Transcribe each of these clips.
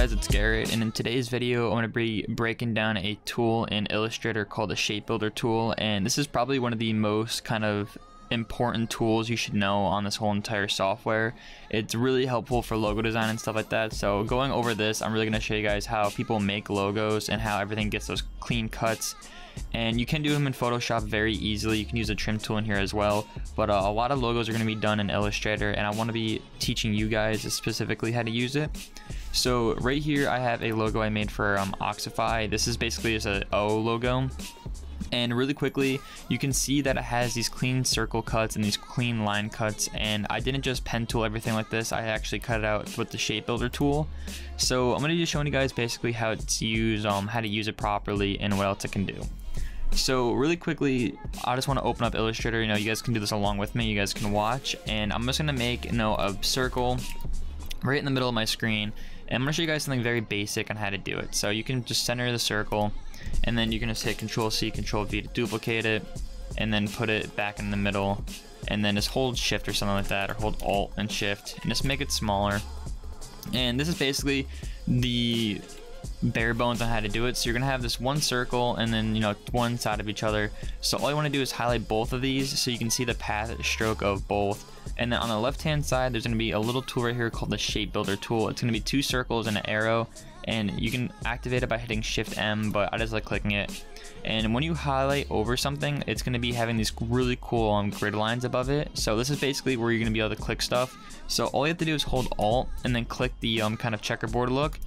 guys, it's Garrett, and in today's video I'm going to be breaking down a tool in Illustrator called the Shape Builder tool, and this is probably one of the most kind of important tools you should know on this whole entire software. It's really helpful for logo design and stuff like that. So going over this, I'm really going to show you guys how people make logos and how everything gets those clean cuts. And you can do them in Photoshop very easily. You can use a trim tool in here as well, but a lot of logos are going to be done in Illustrator, and I want to be teaching you guys specifically how to use it. So right here I have a logo I made for Oxify. This is basically just an O logo. And really quickly, you can see that it has these clean circle cuts and these clean line cuts, and I didn't just pen tool everything like this, I actually cut it out with the Shape Builder tool. So I'm going to be showing you guys basically how it's used, how to use it properly, and what else it can do. So really quickly, I just want to open up Illustrator. You know, you guys can do this along with me, you guys can watch, and I'm just going to make, you know, a circle right in the middle of my screen, and I'm going to show you guys something very basic on how to do it. So you can just center the circle, and then you can just hit Control-C, Control-V to duplicate it, and then put it back in the middle, and then just hold Shift or something like that, or hold Alt and Shift, and just make it smaller. And this is basically the bare bones on how to do it. So you're going to have this one circle, and then, you know, one side of each other. So all you want to do is highlight both of these so you can see the path stroke of both. And then on the left hand side, there's going to be a little tool right here called the Shape Builder tool. It's going to be two circles and an arrow, and you can activate it by hitting Shift M, but I just like clicking it. And when you highlight over something, it's going to be having these really cool grid lines above it. So this is basically where you're going to be able to click stuff. So all you have to do is hold Alt and then click the kind of checkerboard look,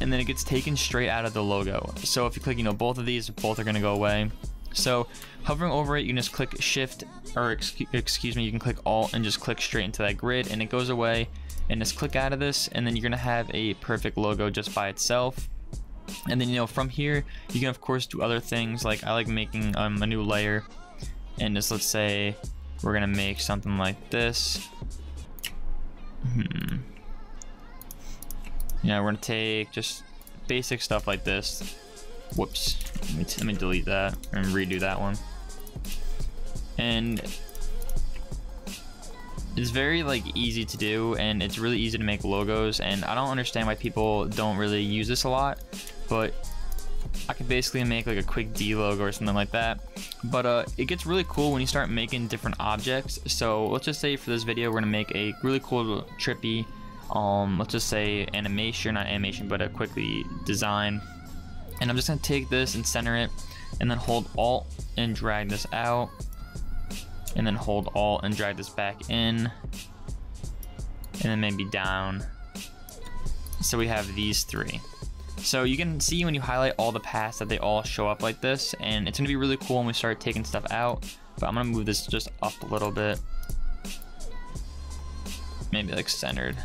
and then it gets taken straight out of the logo. So if you click, you know, both of these, both are going to go away. So hovering over it, you can just click Shift, or excuse me, you can click Alt and just click straight into that grid, and it goes away. And just click out of this, and then you're going to have a perfect logo just by itself. And then, you know, from here you can of course do other things. Like I like making a new layer, and just, let's say we're going to make something like this. Yeah, we're going to take just basic stuff like this. Whoops, let me delete that and redo that one. And it's very easy to do, and it's really easy to make logos, and I don't understand why people don't really use this a lot, but I could basically make like a quick D logo or something like that. But it gets really cool when you start making different objects. So let's just say for this video we're going to make a really cool trippy, let's just say a quickly design, and I'm just going to take this and center it, and then hold Alt and drag this out, and then hold Alt and drag this back in, and then maybe down. So we have these three. So you can see when you highlight all the paths that they all show up like this, and it's going to be really cool when we start taking stuff out. But I'm going to move this just up a little bit, maybe like centered.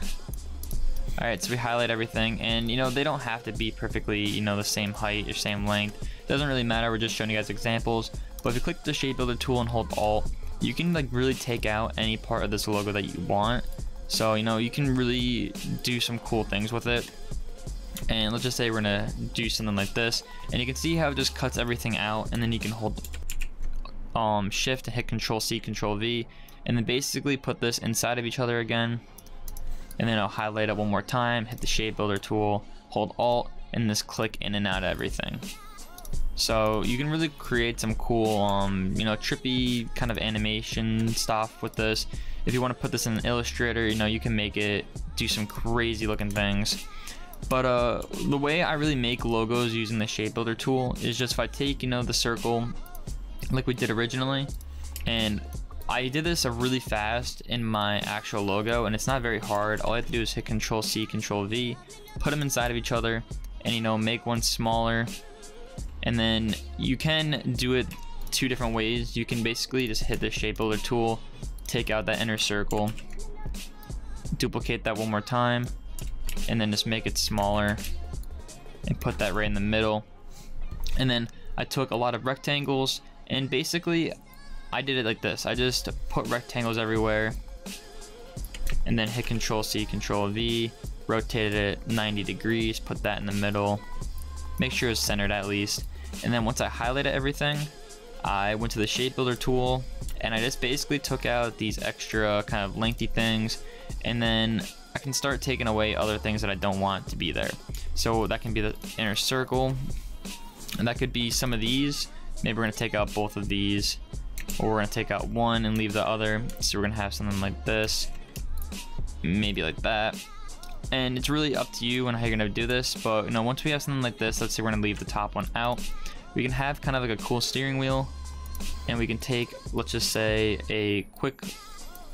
All right, so we highlight everything, and you know, they don't have to be perfectly, you know, the same height or same length. It doesn't really matter, we're just showing you guys examples. But if you click the Shape Builder tool and hold Alt, you can really take out any part of this logo that you want. So, you know, you can really do some cool things with it. And let's just say we're gonna do something like this, and you can see how it just cuts everything out, and then you can hold Shift and hit Control-C, Control-V, and then basically put this inside of each other again. And then I'll highlight it one more time, hit the Shape Builder tool, hold Alt, and just click in and out of everything. So you can really create some cool, you know, trippy kind of animation stuff with this. If you want to put this in Illustrator, you know, you can make it do some crazy looking things. But the way I really make logos using the Shape Builder tool is just if I take, you know, the circle like we did originally, and I did this really fast in my actual logo, and it's not very hard. All I have to do is hit Control-C, Control-V, put them inside of each other, and, you know, make one smaller. And then you can do it two different ways. You can basically just hit the Shape Builder tool, take out that inner circle, duplicate that one more time, and then just make it smaller and put that right in the middle. And then I took a lot of rectangles, and basically I did it like this. I just put rectangles everywhere, and then hit Control-C, Control-V, rotated it 90 degrees, put that in the middle, make sure it's centered at least. And then once I highlighted everything, I went to the Shape Builder tool, and I just basically took out these extra kind of lengthy things, and then I can start taking away other things that I don't want to be there. So that can be the inner circle, and that could be some of these. Maybe we're gonna take out both of these, or we're gonna take out one and leave the other. So we're gonna have something like this, maybe like that. And it's really up to you and how you're gonna do this, but you know, once we have something like this, let's say we're gonna leave the top one out. We can have kind of like a cool steering wheel, and we can take, let's just say, a quick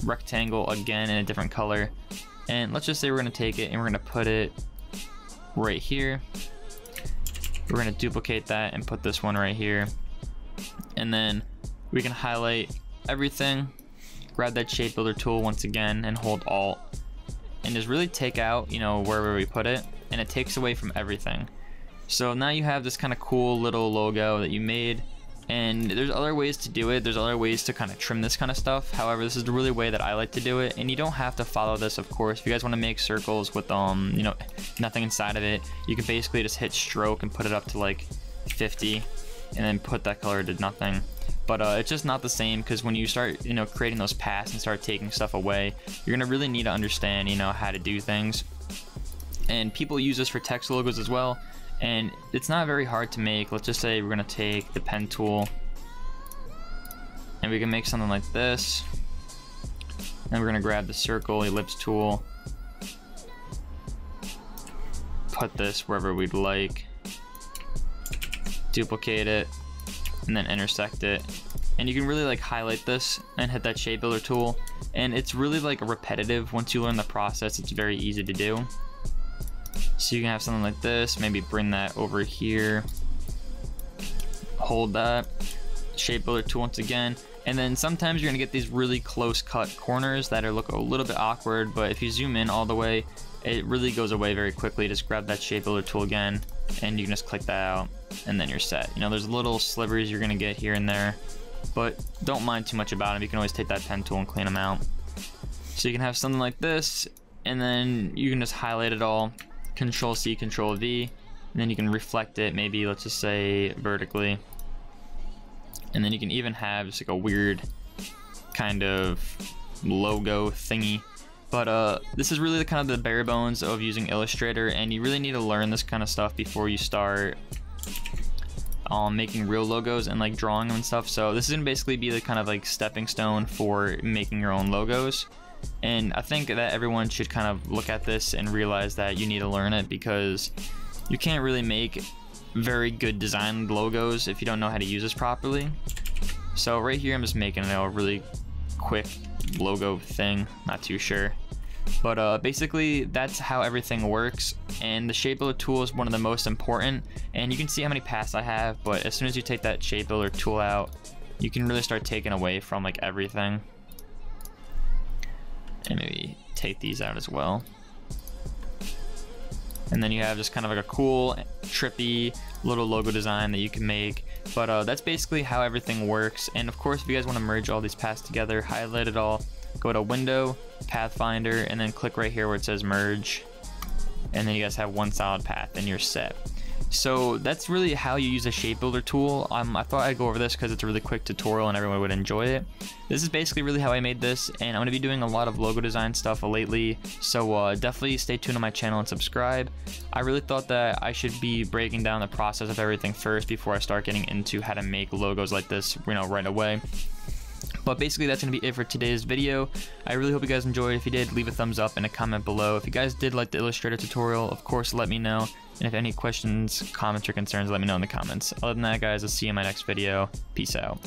rectangle again in a different color. And let's just say we're gonna take it and we're gonna put it right here. We're gonna duplicate that and put this one right here. And then we can highlight everything, grab that Shape Builder tool once again and hold Alt. And just really take out, you know, wherever we put it, and it takes away from everything. So now you have this kind of cool little logo that you made, and there's other ways to do it. There's other ways to kind of trim this kind of stuff. However, this is the really way that I like to do it, and you don't have to follow this, of course. If you guys want to make circles with you know, nothing inside of it, you can basically just hit stroke and put it up to like 50, and then put that color to nothing. But it's just not the same, because when you start, you know, creating those paths and start taking stuff away, you're gonna really need to understand, you know, how to do things. And people use this for text logos as well, and it's not very hard to make. Let's just say we're gonna take the pen tool, and we can make something like this. And we're gonna grab the circle ellipse tool, put this wherever we'd like, duplicate it, and then intersect it. And you can really like highlight this and hit that Shape Builder tool. And it's really like repetitive. Once you learn the process, it's very easy to do. So you can have something like this, maybe bring that over here, hold that Shape Builder tool once again. And then sometimes you're gonna get these really close cut corners that look a little bit awkward, but if you zoom in all the way, it really goes away very quickly. Just grab that Shape Builder tool again, and you can just click that out, and then you're set. You know, there's little slivers you're gonna get here and there, but don't mind too much about them. You can always take that pen tool and clean them out. So you can have something like this, and then you can just highlight it all, Control C, Control V, and then you can reflect it, maybe let's just say vertically. And then you can even have just like a weird kind of logo thingy. But this is really kind of the bare bones of using Illustrator, and you really need to learn this kind of stuff before you start making real logos and like drawing them and stuff. So this is gonna basically be the kind of like stepping stone for making your own logos. And I think that everyone should kind of look at this and realize that you need to learn it, because you can't really make very good designed logos if you don't know how to use this properly. So right here I'm just making a really quick logo thing, not too sure, but basically that's how everything works. And the Shape Builder tool is one of the most important, and you can see how many paths I have, but as soon as you take that Shape Builder tool out, you can really start taking away from like everything. And maybe take these out as well, and then you have just kind of like a cool trippy little logo design that you can make. But that's basically how everything works. And of course, if you guys want to merge all these paths together, highlight it all, go to Window, Pathfinder, and then click right here where it says merge, and then you guys have one solid path and you're set. So that's really how you use a Shape Builder tool. I thought I'd go over this because it's a really quick tutorial and everyone would enjoy it. This is basically really how I made this, and I'm going to be doing a lot of logo design stuff lately, so definitely stay tuned on my channel and subscribe. I really thought that I should be breaking down the process of everything first before I start getting into how to make logos like this, you know, right away. But basically that's going to be it for today's video. I really hope you guys enjoyed. If you did, leave a thumbs up and a comment below. If you guys did like the Illustrator tutorial, of course let me know. And if any questions, comments, or concerns, let me know in the comments. Other than that, guys, I'll see you in my next video. Peace out.